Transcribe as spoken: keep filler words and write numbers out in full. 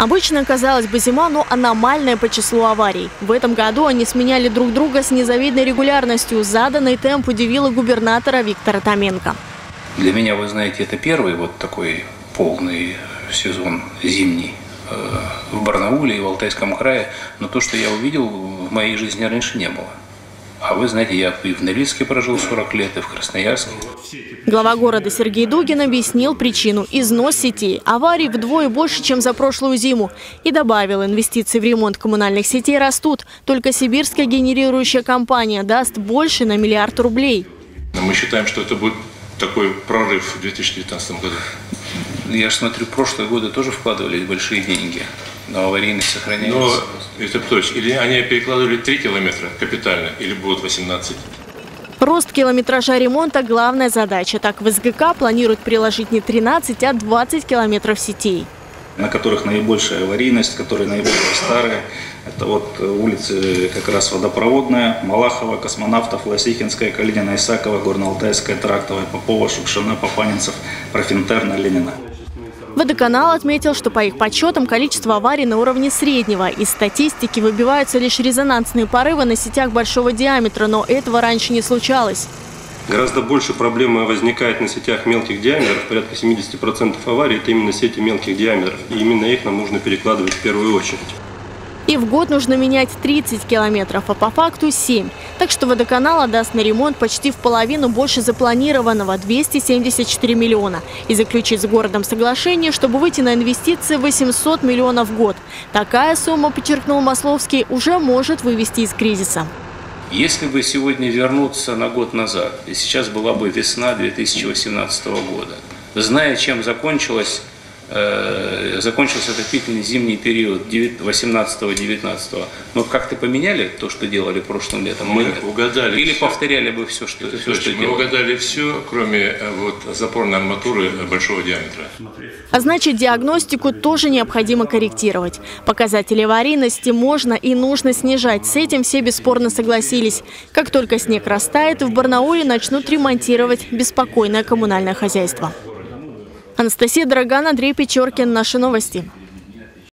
Обычно, казалось бы, зима, но аномальная по числу аварий. В этом году они сменяли друг друга с незавидной регулярностью. Заданный темп удивил губернатора Виктора Томенко. Для меня, вы знаете, это первый вот такой полный сезон зимний в Барнауле и в Алтайском крае. Но то, что я увидел, в моей жизни раньше не было. А вы знаете, я и в Норильске прожил сорок лет, и в Красноярске. Глава города Сергей Дугин объяснил причину – износ сетей. Аварий вдвое больше, чем за прошлую зиму. И добавил, инвестиции в ремонт коммунальных сетей растут. Только Сибирская генерирующая компания даст больше на миллиард рублей. Мы считаем, что это будет такой прорыв в две тысячи девятнадцатом году. Я смотрю, прошлые годы тоже вкладывались большие деньги. Но аварийность сохраняется. Но, это точно. Или они перекладывали три километра капитально, или будут восемнадцать. Рост километража ремонта – главная задача. Так, в СГК планируют приложить не тринадцать, а двадцать километров сетей. На которых наибольшая аварийность, которые наиболее старые. Это вот улицы как раз Водопроводная, Малахова, Космонавтов, Лосихинская, Калинина, Исакова, Горно-Алтайская, Трактовая, Попова, Шукшина, Папанинцев, Профинтерна, Ленина. Водоканал отметил, что по их подсчетам количество аварий на уровне среднего. Из статистики выбиваются лишь резонансные порывы на сетях большого диаметра, но этого раньше не случалось. Гораздо больше проблемы возникает на сетях мелких диаметров. Порядка семидесяти процентов аварий – это именно сети мелких диаметров. И именно их нам нужно перекладывать в первую очередь. И в год нужно менять тридцать километров, а по факту семь. Так что водоканал отдаст на ремонт почти в половину больше запланированного – двести семьдесят четыре миллиона. И заключить с городом соглашение, чтобы выйти на инвестиции восемьсот миллионов в год. Такая сумма, подчеркнул Масловский, уже может вывести из кризиса. Если бы сегодня вернуться на год назад, и сейчас была бы весна две тысячи восемнадцатого года, зная, чем закончилась... закончился отопительный зимний период восемнадцатого-девятнадцатого. Но как-то поменяли то, что делали прошлым летом? Мы, мы угадали. Или все. Повторяли бы все, что, все, что мы делали? Мы угадали все, кроме вот, запорной арматуры большого диаметра. А значит, диагностику тоже необходимо корректировать. Показатели аварийности можно и нужно снижать. С этим все бесспорно согласились. Как только снег растает, в Барнауле начнут ремонтировать беспокойное коммунальное хозяйство. Анастасия Драган, Андрей Печоркин. Наши новости.